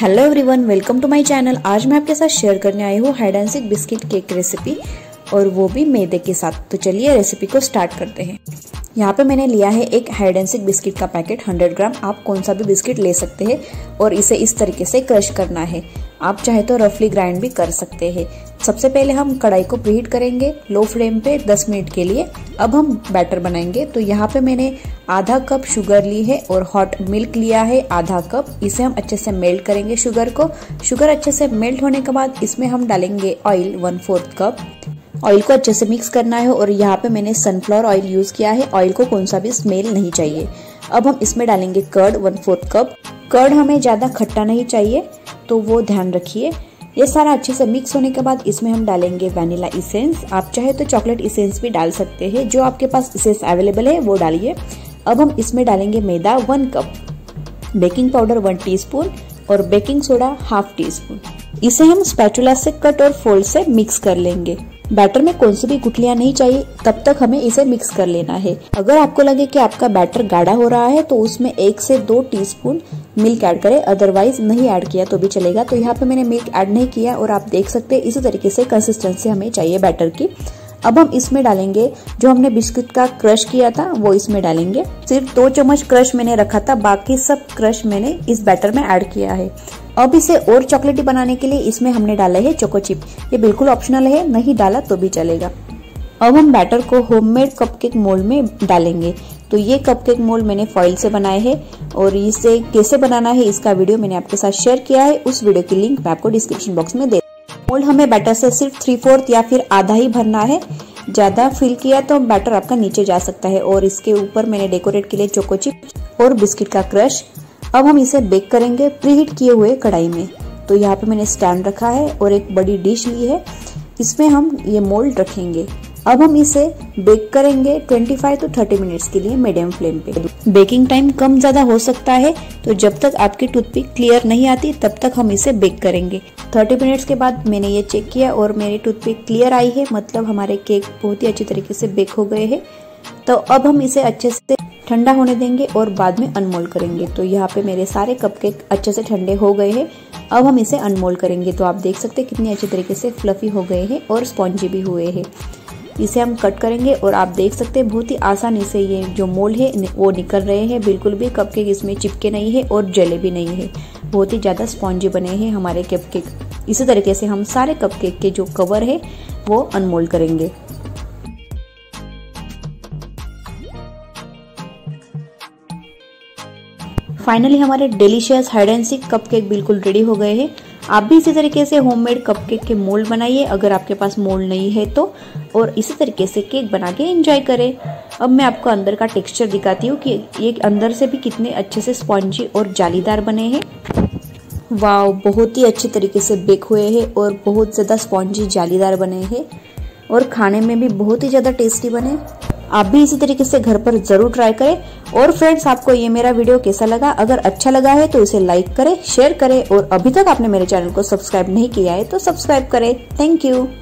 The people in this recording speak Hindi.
Hello everyone, welcome to my channel. आज मैं आपके साथ शेयर करने आई हूँ hide and seek biscuit cake recipe, और वो भी मैदे के साथ। तो चलिए रेसिपी को स्टार्ट करते हैं। यहाँ पे मैंने लिया है एक हाइड एंड सीक बिस्किट का पैकेट 100 ग्राम। आप कौन सा भी बिस्किट ले सकते हैं और इसे इस तरीके से क्रश करना है। आप चाहे तो रफली ग्राइंड भी कर सकते हैं। सबसे पहले हम कढ़ाई को प्रीहीट करेंगे लो फ्लेम पे 10 मिनट के लिए। अब हम बैटर बनाएंगे। तो यहाँ पे मैंने आधा कप शुगर ली है और हॉट मिल्क लिया है आधा कप। इसे हम अच्छे से मेल्ट करेंगे शुगर को। शुगर अच्छे से मेल्ट होने के बाद इसमें हम डालेंगे ऑयल 1/4 कप। ऑयल को अच्छे से मिक्स करना है और यहाँ पे मैंने सनफ्लावर ऑयल यूज़ किया है। ऑयल को कौन सा भी स्मेल नहीं चाहिए। अब हम इसमें डालेंगे कर्ड 1/4 कप। कर्ड हमें ज़्यादा खट्टा नहीं चाहिए, तो वो ध्यान रखिए। ये सारा अच्छे से मिक्स होने के बाद इसमें हम डालेंगे वैनिला एसेंस। आप चाहे तो चॉकलेट एसेंस भी डाल सकते हैं, जो आपके पास एसेंस अवेलेबल है वो डालिए। अब हम इसमें डालेंगे मैदा 1 कप, बेकिंग पाउडर 1 टीस्पून और बेकिंग सोडा 1/2 टीस्पून। इसे हम स्पैटुला से कट और फोल्ड से मिक्स कर लेंगे। बैटर में कौन सी भी गुठलियाँ नहीं चाहिए, तब तक हमें इसे मिक्स कर लेना है। अगर आपको लगे कि आपका बैटर गाढ़ा हो रहा है तो उसमें 1 से 2 टीस्पून मिल्क ऐड करें, अदरवाइज नहीं ऐड किया तो भी चलेगा। तो यहाँ पे मैंने मिल्क ऐड नहीं किया और आप देख सकते हैं इसी तरीके से कंसिस्टेंसी हमें चाहिए बैटर की। अब हम इसमें डालेंगे जो हमने बिस्किट का क्रश किया था वो इसमें डालेंगे। सिर्फ 2 चम्मच क्रश मैंने रखा था, बाकी सब क्रश मैंने इस बैटर में ऐड किया है। अब इसे और चॉकलेटी बनाने के लिए इसमें हमने डाला है चोको चिप। ये बिल्कुल ऑप्शनल है, नहीं डाला तो भी चलेगा। अब हम बैटर को होममेड कपकेक मोल्ड में डालेंगे। तो ये कपकेक मोल्ड मैंने फॉइल से बनाए हैं और इसे कैसे बनाना है इसका वीडियो मैंने आपके साथ शेयर किया है। उस वीडियो की लिंक मैं आपको डिस्क्रिप्शन बॉक्स में दे। मोल्ड हमें बैटर से सिर्फ 3/4 या फिर आधा ही भरना है। ज़्यादा फिल किया तो बैटर आपका नीचे जा सकता है। और इसके ऊपर मैंने डेकोरेट के लिए चोको चिप और बिस्किट का क्रश। अब हम इसे बेक करेंगे प्रीहीट किए हुए कढ़ाई में। तो यहाँ पे मैंने स्टैंड रखा है और एक बड़ी डिश ली है, इसमें हम ये मोल्ड रखेंगे। अब हम इसे बेक करेंगे 25 तो 30 मिनट्स के लिए मीडियम फ्लेम पे। बेकिंग टाइम कम ज़्यादा हो सकता है, तो जब तक आपकी टूथपिक क्लियर नहीं आती तब तक हम इसे बेक करेंगे। 30 मिनट्स के बाद मैंने ये चेक किया और मेरी टूथपिक क्लियर आई है, मतलब हमारे केक बहुत ही अच्छी तरीके से बेक हो गए हैं। तो अब हम इसे अच्छे से ठंडा होने देंगे और बाद में अनमोल्ड करेंगे। तो यहाँ पे मेरे सारे कपकेक अच्छे से ठंडे हो गए हैं। अब हम इसे अनमोल्ड करेंगे। तो आप देख सकते हैं कितने अच्छे तरीके से फ्लफी हो गए हैं और स्पॉन्जी भी हुए हैं। इसे हम कट करेंगे और आप देख सकते हैं बहुत ही आसानी से ये जो मोल्ड है वो निकल रहे हैं। बिल्कुल भी कपकेक इसमें चिपके नहीं है और जले भी नहीं है। बहुत ही ज़्यादा स्पॉन्जी बने हैं हमारे कपकेक। इसी तरीके से हम सारे कपकेक के जो कवर है वो अनमोल्ड करेंगे। फाइनली हमारे delicious hide and seek cupcake बिल्कुल रेडी हो गए हैं। आप भी इसी तरीके से होममेड कपकेक के मोल्ड बनाइए अगर आपके पास मोल्ड नहीं है तो, और इसी तरीके से केक बना के एंजॉय करें। अब मैं आपको अंदर का टेक्सचर दिखाती हूँ कि ये अंदर से भी कितने अच्छे से स्पॉन्जी और जालीदार बने हैं। वाव, बहुत ही अच्छे तरीके से बेक हुए हैं और बहुत ज़्यादा स्पॉन्जी जालीदार बने हैं और खाने में भी बहुत ही ज़्यादा टेस्टी बने। आप भी इसी तरीके से घर पर जरूर ट्राई करें। और फ्रेंड्स, आपको ये मेरा वीडियो कैसा लगा? अगर अच्छा लगा है तो इसे लाइक करें, शेयर करें, और अभी तक आपने मेरे चैनल को सब्सक्राइब नहीं किया है तो सब्सक्राइब करें। Thank you.